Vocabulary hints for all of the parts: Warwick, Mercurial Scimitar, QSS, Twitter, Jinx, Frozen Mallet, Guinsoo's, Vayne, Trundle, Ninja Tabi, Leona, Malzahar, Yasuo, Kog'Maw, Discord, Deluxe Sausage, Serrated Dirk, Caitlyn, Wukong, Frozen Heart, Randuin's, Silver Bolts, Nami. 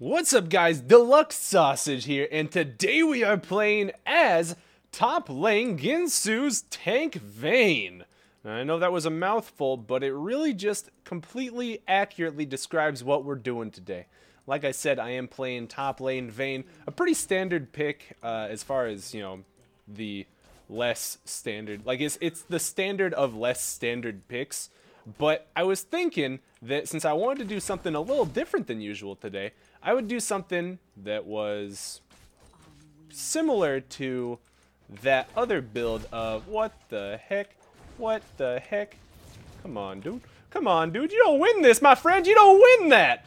What's up guys, Deluxe Sausage here, and today we are playing as top lane Guinsoo's tank Vayne. Now, I know that was a mouthful, but it really just completely accurately describes what we're doing today. Like I said, I am playing top lane Vayne, a pretty standard pick as far as, you know, the less standard. Like it's the standard of less standard picks, but I was thinking that since I wanted to do something a little different than usual today, I would do something that was similar to that other build of what the heck, what the heck. Come on, dude. Come on, dude. You don't win this, my friend. You don't win that.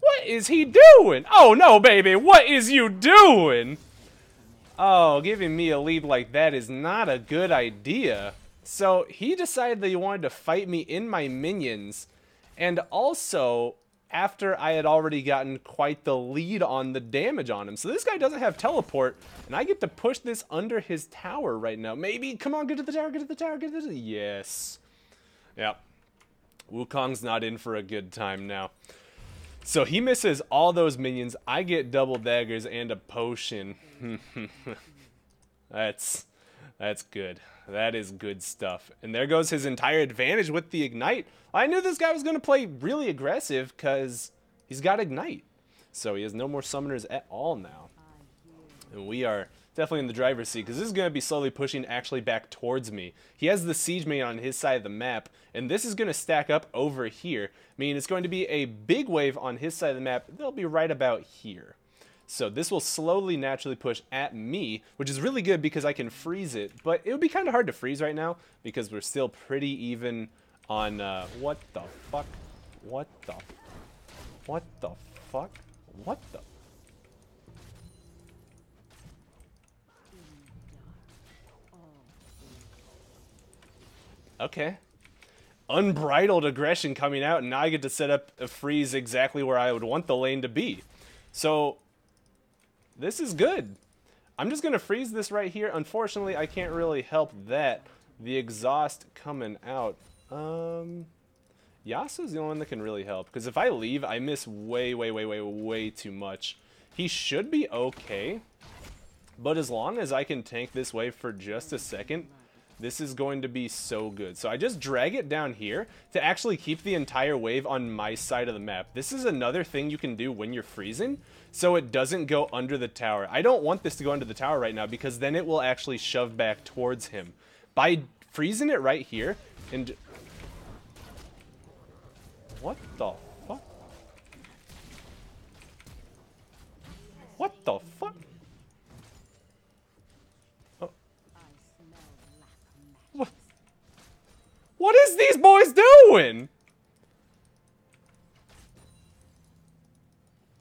What is he doing? Oh, no, baby. What is you doing? Oh, giving me a lead like that is not a good idea. So he decided that he wanted to fight me in my minions, and also after I had already gotten quite the lead on the damage on him. So this guy doesn't have teleport, and I get to push this under his tower right now. Maybe, come on, get to the tower, get to the tower, get to the tower. Yes. Yep. Wukong's not in for a good time now. So he misses all those minions. I get double daggers and a potion. That's good. That is good stuff. And there goes his entire advantage with the Ignite. I knew this guy was going to play really aggressive because he's got Ignite. So he has no more summoners at all now. And we are definitely in the driver's seat because this is going to be slowly pushing actually back towards me. He has the Siege Minion on his side of the map, and this is going to stack up over here. I mean, it's going to be a big wave on his side of the map. They'll be right about here. So this will slowly, naturally push at me, which is really good because I can freeze it. But it would be kind of hard to freeze right now because we're still pretty even on, what the fuck? What the? What the fuck? What the? Okay. Unbridled aggression coming out, and now I get to set up a freeze exactly where I would want the lane to be. So this is good. I'm just going to freeze this right here. Unfortunately, I can't really help that. The exhaust coming out. Yasuo's the only one that can really help. Because if I leave, I miss way too much. He should be okay. But as long as I can tank this wave for just a second, this is going to be so good. So I just drag it down here to actually keep the entire wave on my side of the map. This is another thing you can do when you're freezing, so it doesn't go under the tower. I don't want this to go under the tower right now because then it will actually shove back towards him. By freezing it right here and... What the fuck? What the fuck? What is these boys doing?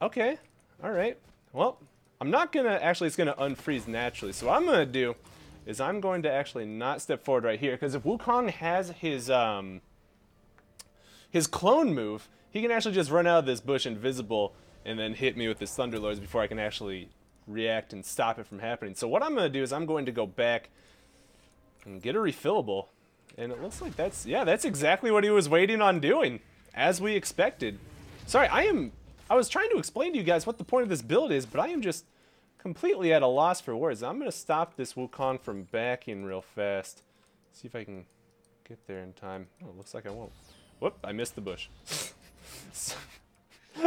Okay, all right. Well, I'm not gonna, actually it's gonna unfreeze naturally. So what I'm gonna do is I'm going to actually not step forward right here because if Wukong has his clone move, he can actually just run out of this bush invisible and then hit me with his Thunderlords before I can actually react and stop it from happening. So what I'm gonna do is I'm going to go back and get a refillable. And it looks like that's, yeah, that's exactly what he was waiting on doing, as we expected. Sorry, I was trying to explain to you guys what the point of this build is, but I am just completely at a loss for words. I'm going to stop this Wukong from backing real fast. See if I can get there in time. Oh, it looks like I won't. Whoop, I missed the bush.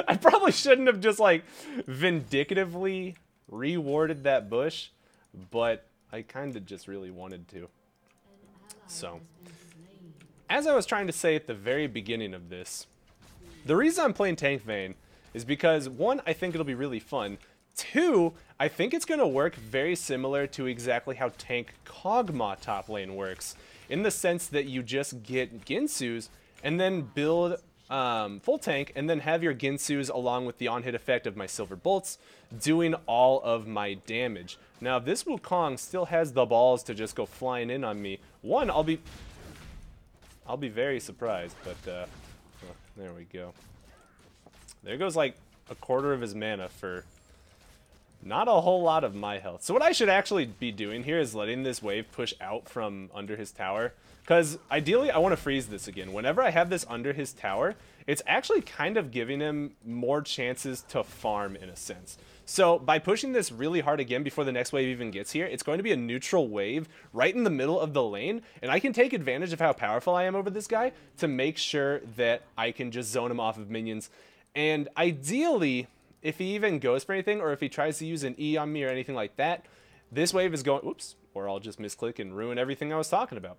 I probably shouldn't have just, like, vindictively rewarded that bush, but I kind of just really wanted to. So, as I was trying to say at the very beginning of this, the reason I'm playing tank Vayne is because, one, I think it'll be really fun. Two, I think it's going to work very similar to exactly how tank Kog'Maw top lane works, in the sense that you just get Guinsoo's and then build full tank and then have your Guinsoo's along with the on-hit effect of my Silver Bolts doing all of my damage. Now, if this Wukong still has the balls to just go flying in on me, one, I'll be very surprised, but, well, there we go. There goes, like, a quarter of his mana for Not a whole lot of my health. So what I should actually be doing here is letting this wave push out from under his tower. Because ideally, I want to freeze this again. Whenever I have this under his tower, it's actually kind of giving him more chances to farm in a sense. So by pushing this really hard again before the next wave even gets here, it's going to be a neutral wave right in the middle of the lane. And I can take advantage of how powerful I am over this guy to make sure that I can just zone him off of minions. And ideally, if he even goes for anything, or if he tries to use an E on me or anything like that, this wave is going, oops, or I'll just misclick and ruin everything I was talking about.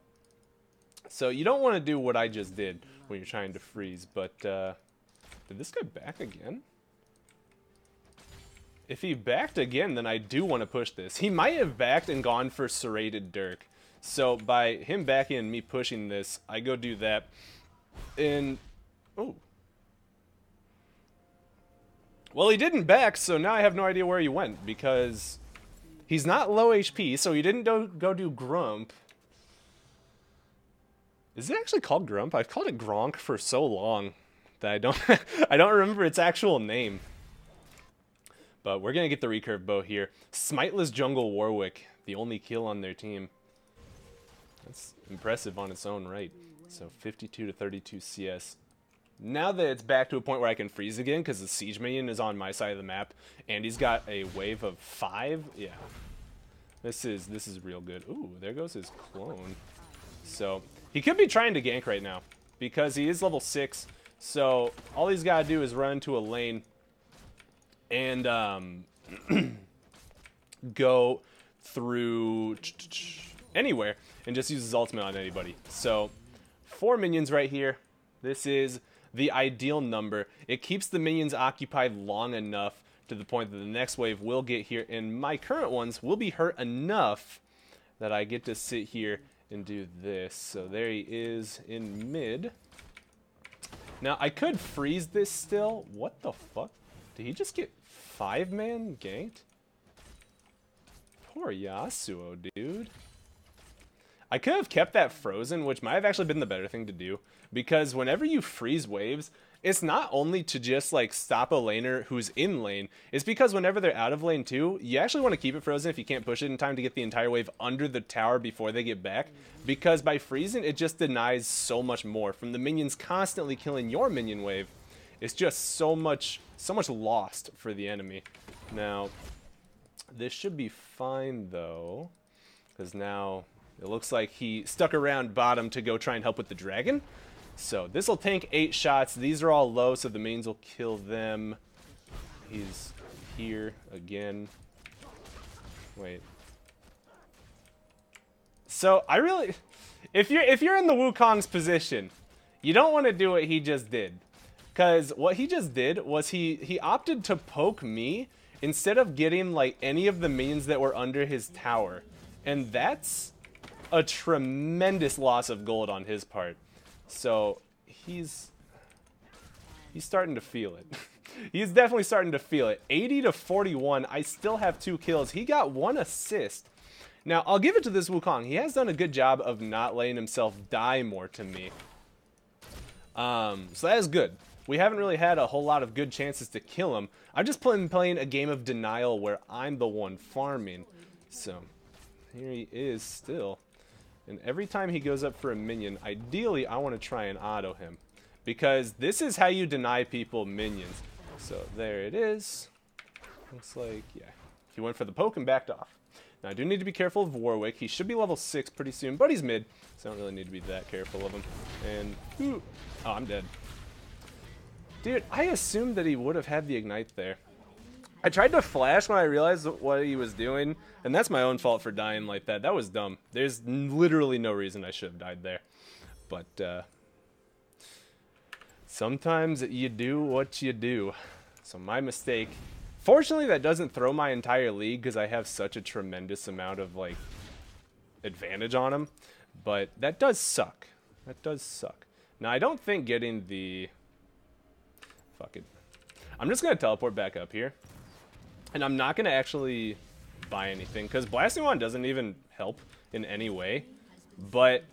So you don't want to do what I just did when you're trying to freeze, but did this guy back again? If he backed again, then I do want to push this. He might have backed and gone for Serrated Dirk. So by him backing and me pushing this, I go do that. And, oh. Well, he didn't back, so now I have no idea where he went, because he's not low HP, so he didn't go do Grump. Is it actually called Grump? I've called it Gronk for so long that I don't I don't remember its actual name. But we're going to get the recurve bow here. Smiteless Jungle Warwick, the only kill on their team. That's impressive on its own right. So 52 to 32 CS. Now that it's back to a point where I can freeze again, because the siege minion is on my side of the map, and he's got a wave of 5. Yeah, this is real good. Ooh, there goes his clone. So he could be trying to gank right now because he is level 6. So all he's got to do is run into a lane and go through anywhere and just use his ultimate on anybody. So 4 minions right here. This is the ideal number. It keeps the minions occupied long enough to the point that the next wave will get here, and my current ones will be hurt enough that I get to sit here and do this. So there he is in mid. Now I could freeze this still. What the fuck? Did he just get 5-man ganked? Poor Yasuo, dude. I could have kept that frozen, which might have actually been the better thing to do, because whenever you freeze waves, it's not only to just like stop a laner who's in lane, it's because whenever they're out of lane too, you actually want to keep it frozen if you can't push it in time to get the entire wave under the tower before they get back, because by freezing, it just denies so much more. From the minions constantly killing your minion wave, it's just so much lost for the enemy. Now, this should be fine though, because now it looks like he stuck around bottom to go try and help with the dragon. So this will tank 8 shots. These are all low, so the mains will kill them. He's here again. Wait. So I really, if you're in the Wukong's position, you don't want to do what he just did, because what he just did was he opted to poke me instead of getting like any of the minions that were under his tower, and that's a tremendous loss of gold on his part. So he's starting to feel it. He's definitely starting to feel it. 80 to 41. I still have 2 kills. He got 1 assist. Now I'll give it to this Wukong. He has done a good job of not letting himself die more to me. So that is good. We haven't really had a whole lot of good chances to kill him. I've just been playing a game of denial where I'm the one farming. So here he is still. And every time he goes up for a minion, ideally I want to try and auto him, because this is how you deny people minions. So there it is. Looks like, yeah, he went for the poke and backed off. Now I do need to be careful of Warwick. He should be level 6 pretty soon, but he's mid, so I don't really need to be that careful of him. And, ooh, oh, I'm dead. Dude, I assumed that he would have had the ignite there. I tried to flash when I realized what he was doing, and that's my own fault for dying like that. That was dumb. There's literally no reason I should have died there. But sometimes you do what you do. So my mistake. Fortunately, that doesn't throw my entire league because I have such a tremendous amount of like advantage on him. But that does suck. That does suck. Now, I don't think getting the... Fuck it. I'm just going to teleport back up here. And I'm not going to actually buy anything, because blasting one doesn't even help in any way. But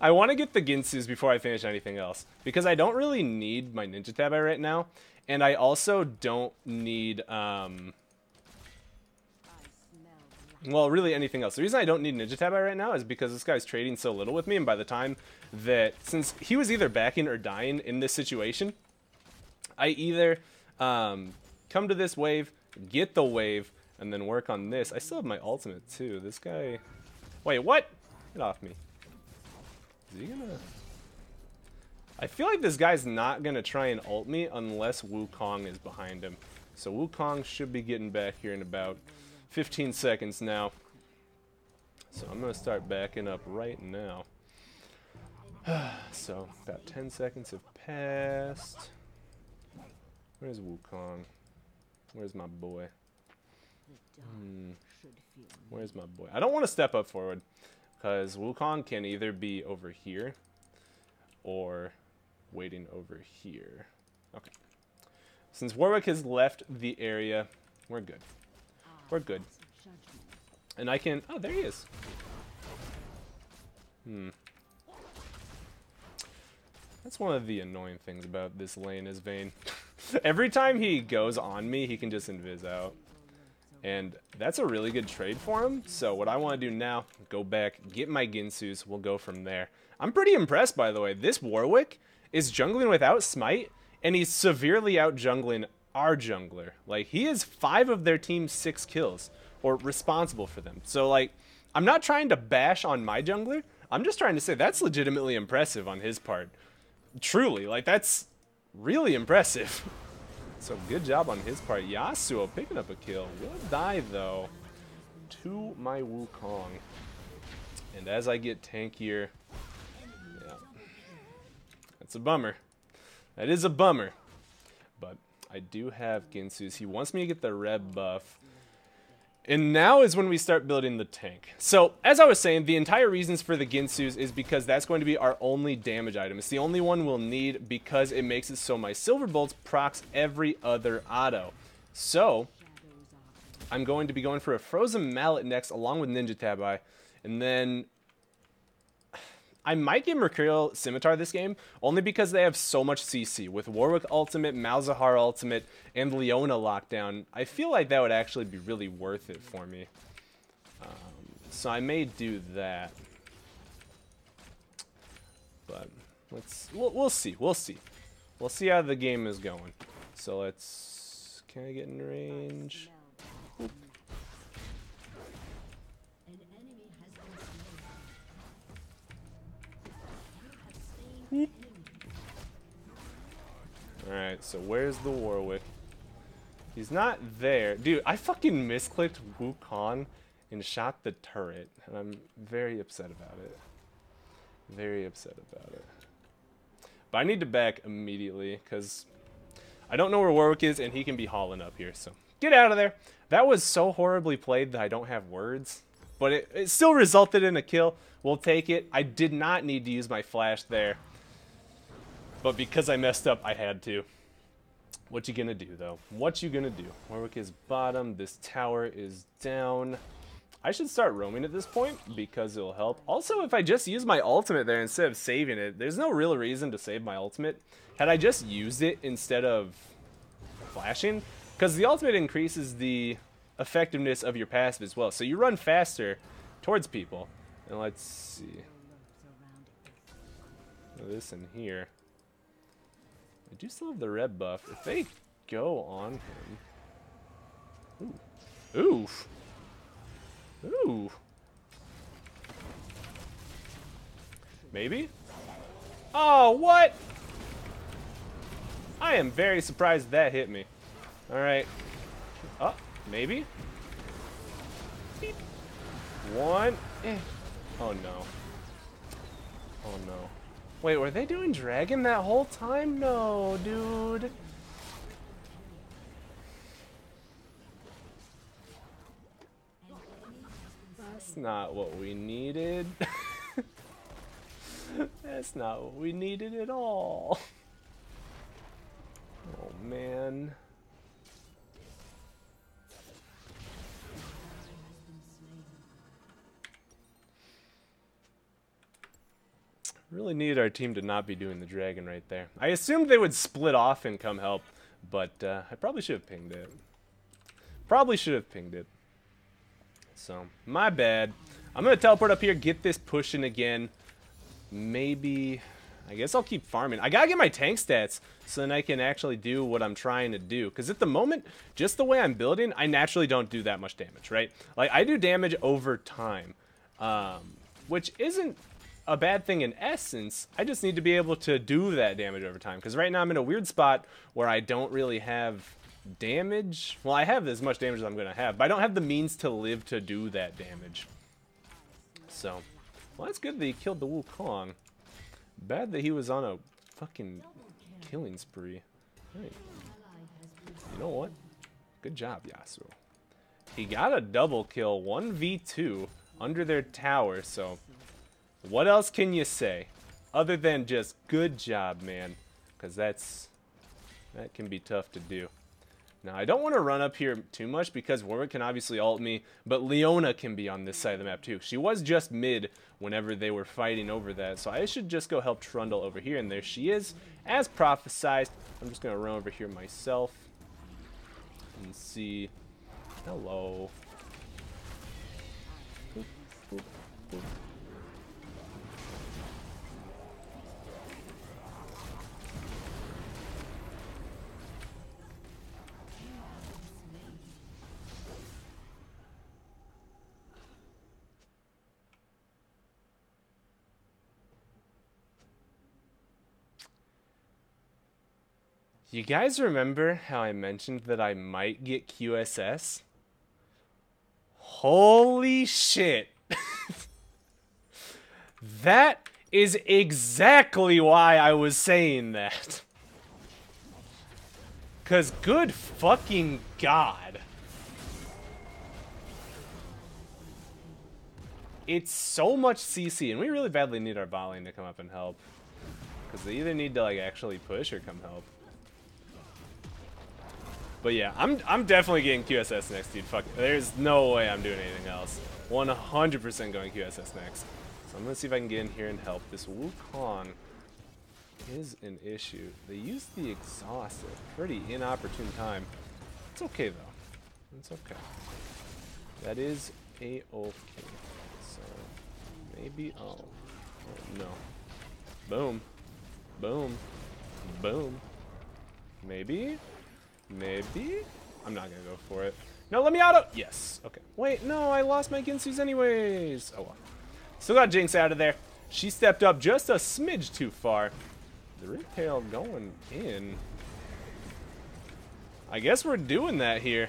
I want to get the Guinsoo's before I finish anything else, because I don't really need my Ninja Tabi right now. And I also don't need well, really anything else. The reason I don't need Ninja Tabi right now is because this guy's trading so little with me, and by the time that, since he was either backing or dying in this situation, I either come to this wave, get the wave, and then work on this. I still have my ultimate too. This guy, wait, what? Get off me. Is he gonna? I feel like this guy's not gonna try and ult me unless Wukong is behind him. So Wukong should be getting back here in about 15 seconds now. So I'm gonna start backing up right now. So about 10 seconds have passed. Where's Wukong? Where's my boy? Where's my boy? I don't want to step up forward because Wukong can either be over here or waiting over here. Okay. Since Warwick has left the area, we're good. We're good. And I can... Oh, there he is. That's one of the annoying things about this lane is Vayne. Every time he goes on me, he can just invis out. And that's a really good trade for him. So what I want to do now, go back, get my Guinsoo's. We'll go from there. I'm pretty impressed, by the way. This Warwick is jungling without smite, and he's severely out jungling our jungler. Like, he is 5 of their team's 6 kills, or responsible for them. So, like, I'm not trying to bash on my jungler. I'm just trying to say that's legitimately impressive on his part. Truly, like, that's really impressive. So good job on his part. Yasuo picking up a kill. Will die, though, to my Wukong. And as I get tankier... Yeah. That's a bummer. That is a bummer. But I do have Guinsoo's. He wants me to get the red buff. And now is when we start building the tank. So, as I was saying, the entire reasons for the Guinsoo's is because that's going to be our only damage item. It's the only one we'll need because it makes it so my Silver Bolts procs every other auto. So, I'm going to be going for a Frozen Mallet next along with Ninja Tabi. And then, I might get Mercurial Scimitar this game, only because they have so much CC. With Warwick Ultimate, Malzahar Ultimate, and Leona Lockdown, I feel like that would actually be really worth it for me. So I may do that. But let's, we'll see, we'll see. We'll see how the game is going. So let's, can I get in range? Oop. Alright, so where's the Warwick? He's not there. Dude, I fucking misclicked Wukong and shot the turret. And I'm very upset about it. Very upset about it. But I need to back immediately because I don't know where Warwick is and he can be hauling up here. So get out of there. That was so horribly played that I don't have words. But it still resulted in a kill. We'll take it. I did not need to use my flash there. But because I messed up, I had to. What you gonna do, though? What you gonna do? Warwick is bottom. This tower is down. I should start roaming at this point because it'll help. Also, if I just use my ultimate there instead of saving it, there's no real reason to save my ultimate. Had I just used it instead of flashing, because the ultimate increases the effectiveness of your passive as well. So you run faster towards people. And let's see. This in here. I do still have the red buff. If they go on him. Ooh. Ooh. Ooh. Maybe? Oh, what? I am very surprised that hit me. Alright. Oh, maybe? Beep. One. Eh. Oh no. Oh no. Wait, were they doing dragon that whole time? No, dude. That's not what we needed. That's not what we needed at all. Oh, man. Really needed our team to not be doing the dragon right there. I assumed they would split off and come help, but I probably should have pinged it. Probably should have pinged it. So, my bad. I'm going to teleport up here, get this pushing again. Maybe, I guess I'll keep farming. I got to get my tank stats so then I can actually do what I'm trying to do. Because at the moment, just the way I'm building, I naturally don't do that much damage, right? Like, I do damage over time, which isn't a bad thing in essence. I just need to be able to do that damage over time. Because right now I'm in a weird spot where I don't really have damage. Well, I have as much damage as I'm going to have, but I don't have the means to live to do that damage. So, well, that's good that he killed the Wukong. Bad that he was on a fucking killing spree. Right. You know what? Good job, Yasuo. He got a double kill, 1v2, under their tower, so what else can you say other than just good job, man? Because that can be tough to do. Now, I don't want to run up here too much because Warwick can obviously ult me, but Leona can be on this side of the map too. She was just mid whenever they were fighting over that, so I should just go help Trundle over here, and there she is, as prophesized. I'm just going to run over here myself and see. Hello. Boop, boop, boop. You guys remember how I mentioned that I might get QSS? Holy shit. That is exactly why I was saying that. 'Cause good fucking God. It's so much CC, and we really badly need our bot lane to come up and help. 'Cause they either need to like actually push or come help. But yeah, I'm definitely getting QSS next, dude. Fuck, there's no way I'm doing anything else. 100% going QSS next. So I'm gonna see if I can get in here and help. This Wukong is an issue. They used the exhaust at a pretty inopportune time. It's okay though. It's okay. That is a-okay. So maybe oh no. Boom, boom, boom. Maybe. Maybe? I'm not gonna go for it. No, let me out of- Yes. Okay. Wait, no, I lost my Guinsoo's anyways. Oh well. Still got Jinx out of there. She stepped up just a smidge too far. The retail going in. I guess we're doing that here.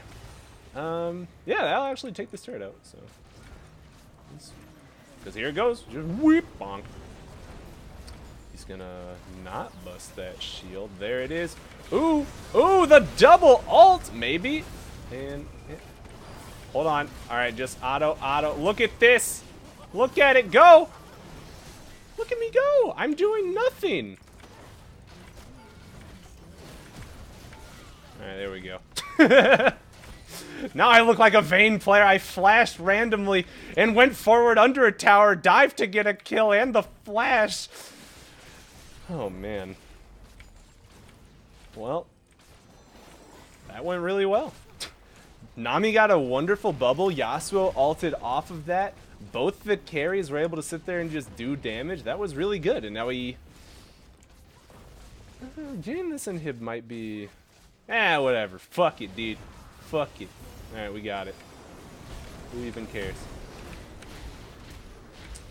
Yeah, that'll actually take this turret out, so. Because here it goes. Just whip bonk. He's gonna not bust that shield. There it is. Ooh, ooh, the double ult, maybe. And yeah. Hold on. All right, just auto. Look at this. Look at it go. Look at me go. I'm doing nothing. All right, there we go. Now I look like a Vayne player. I flashed randomly and went forward under a tower, dived to get a kill and the flash. Oh, man. Well, that went really well. Nami got a wonderful bubble. Yasuo ulted off of that. Both the carries were able to sit there and just do damage. That was really good. And now we... Getting this inhib might be... Eh, whatever. Fuck it, dude. Fuck it. Alright, we got it. Who even cares?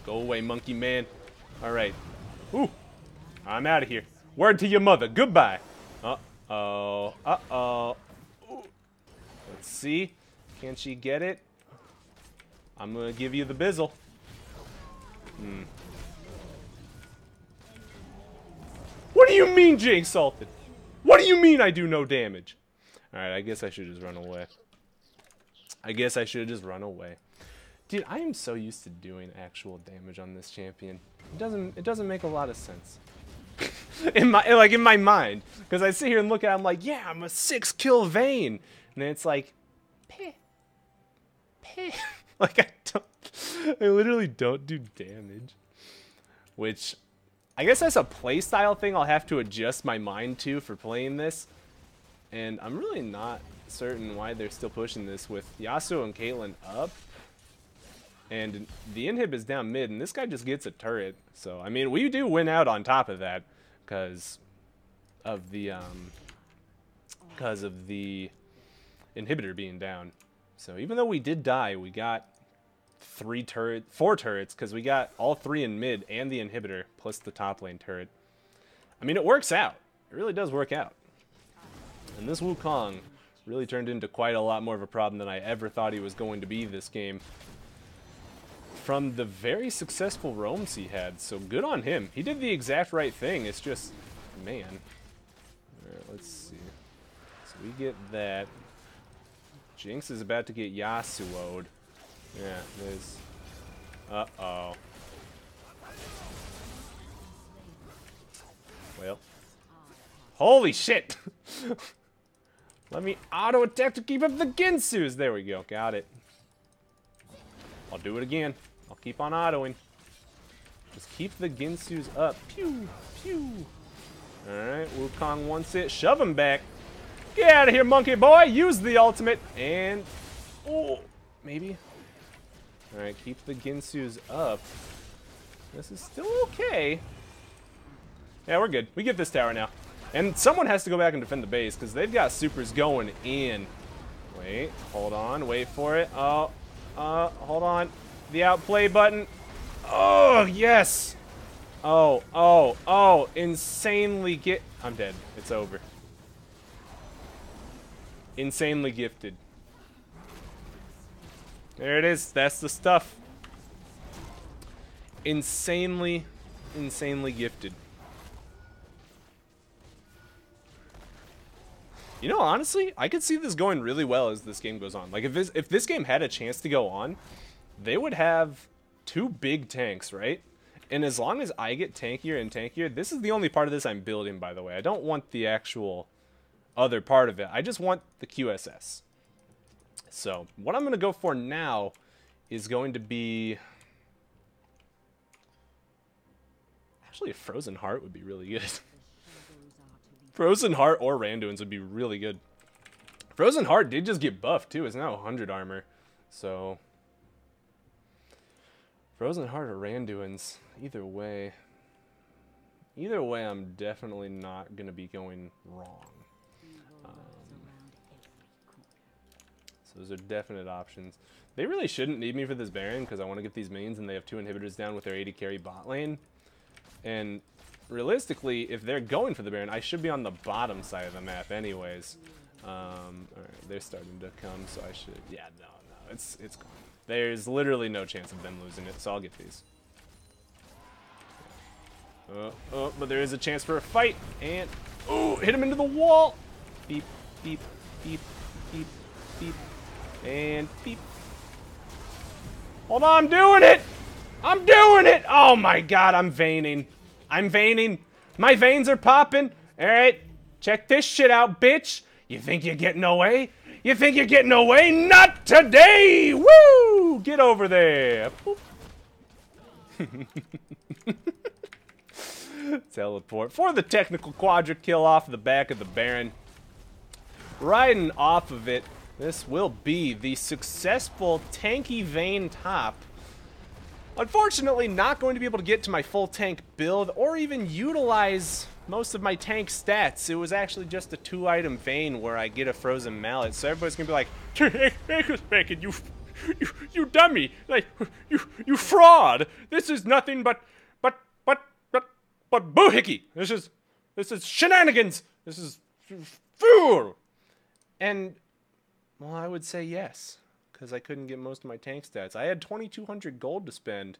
Go away, monkey man. Alright. Ooh. I'm out of here. Word to your mother. Goodbye. Uh-oh. Uh-oh. Let's see. Can she get it? I'm going to give you the bizzle. What do you mean, Jinx ulted? What do you mean I do no damage? Alright, I guess I should just run away. Dude, I am so used to doing actual damage on this champion. It doesn't make a lot of sense. in my mind, because I sit here and look at it, I'm like, yeah, I'm a 6-kill Vayne, and then it's like, peh. Like I literally don't do damage, which I guess that's a playstyle thing I'll have to adjust my mind to for playing this, and I'm really not certain why they're still pushing this with Yasuo and Caitlyn up. And the inhib is down mid, and this guy just gets a turret. So, I mean, we do win out on top of that because of the inhibitor being down. So even though we did die, we got four turrets because we got all three in mid and the inhibitor plus the top lane turret. I mean, it works out. It really does work out. And this Wukong really turned into quite a lot more of a problem than I ever thought he was going to be this game. From the very successful roams he had, so good on him. He did the exact right thing. It's just, man. All right, let's see. So we get that. Jinx is about to get Yasuo'd. Yeah, there's... uh-oh. Well. Holy shit! Let me auto-attack to keep up the Guinsoo's! There we go, got it. I'll do it again. I'll keep on autoing. Just keep the Guinsoo's up. Pew! Pew! Alright, Wukong wants it. Shove him back! Get out of here, monkey boy! Use the ultimate! And... oh, maybe? Alright, keep the Guinsoo's up. This is still okay. Yeah, we're good. We get this tower now. And someone has to go back and defend the base, because they've got supers going in. Wait, hold on, wait for it. Oh, hold on. The outplay button. Oh, yes! Oh, oh, oh, insanely I'm dead. It's over. Insanely gifted. There it is. That's the stuff. Insanely, insanely gifted. You know, honestly, I could see this going really well as this game goes on. Like, if this game had a chance to go on, they would have two big tanks, right? And as long as I get tankier and tankier, this is the only part of this I'm building, by the way. I don't want the actual other part of it. I just want the QSS. So, what I'm going to go for now is going to be... actually, a Frozen Heart would be really good. Frozen Heart or Randuin's would be really good. Frozen Heart did just get buffed, too. It's now 100 armor. So, Frozen Heart or Randuin's, either way. Either way, I'm definitely not going to be going wrong. So those are definite options. They really shouldn't need me for this Baron because I want to get these minions, and they have two inhibitors down with their 80 carry bot lane. And... realistically, if they're going for the Baron, I should be on the bottom side of the map anyways. All right, they're starting to come, so I should... yeah, no, it's gone. There's literally no chance of them losing it, so I'll get these. Oh, but there is a chance for a fight, and... oh, hit him into the wall! Beep, beep, beep, beep, beep, and beep. Hold on, I'm doing it! I'm doing it! Oh my god, I'm veining. I'm veining. My veins are popping. All right. Check this shit out, bitch. You think you're getting away? You think you're getting away? Not today. Woo! Get over there. Teleport for the technical quadra kill off the back of the Baron. Riding off of it, this will be the successful tanky Vayne top. Unfortunately, not going to be able to get to my full tank build or even utilize most of my tank stats. It was actually just a two-item Vayne where I get a Frozen Mallet, so everybody's gonna be like, you dummy, like you fraud. This is nothing but boohickey. This is shenanigans. This is fool. And well, I would say yes. Because I couldn't get most of my tank stats. I had 2,200 gold to spend.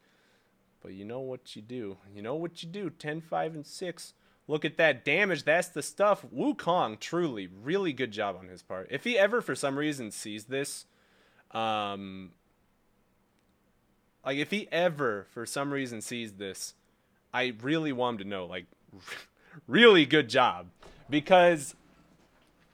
But you know what you do. You know what you do. 10, 5, and 6. Look at that damage. That's the stuff. Wukong, truly, really good job on his part. If he ever, for some reason, sees this... like, if he ever, for some reason, sees this, I really want him to know. Like, really good job. Because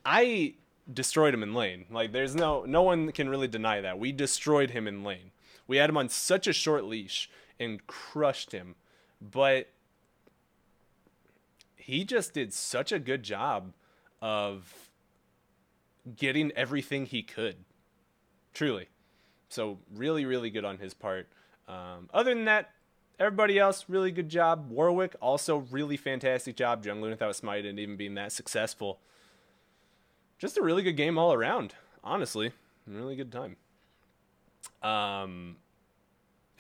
I... destroyed him in lane. Like, there's no one can really deny that. We destroyed him in lane. We had him on such a short leash and crushed him. But he just did such a good job of getting everything he could. Truly. So really, really good on his part. Other than that, everybody else, really good job. Warwick, also really fantastic job. Jungling without Smite and even being that successful. Just a really good game all around, honestly. Really good time. And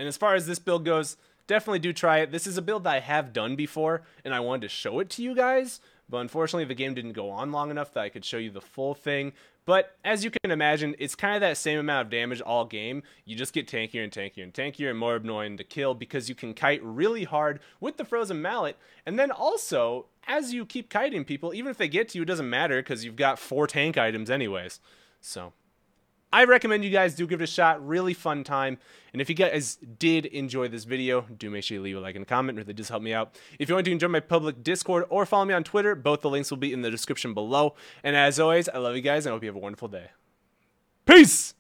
as far as this build goes, definitely do try it. This is a build that I have done before, and I wanted to show it to you guys. But unfortunately, the game didn't go on long enough that I could show you the full thing. But as you can imagine, it's kind of that same amount of damage all game. You just get tankier and tankier and tankier and more annoying to kill because you can kite really hard with the Frozen Mallet. And then also, as you keep kiting people, even if they get to you, it doesn't matter because you've got 4 tank items anyways. So I recommend you guys do give it a shot. Really fun time. And if you guys did enjoy this video, do make sure you leave a like and a comment. It really does help me out. If you want to join my public Discord or follow me on Twitter, both the links will be in the description below. And as always, I love you guys and I hope you have a wonderful day. Peace!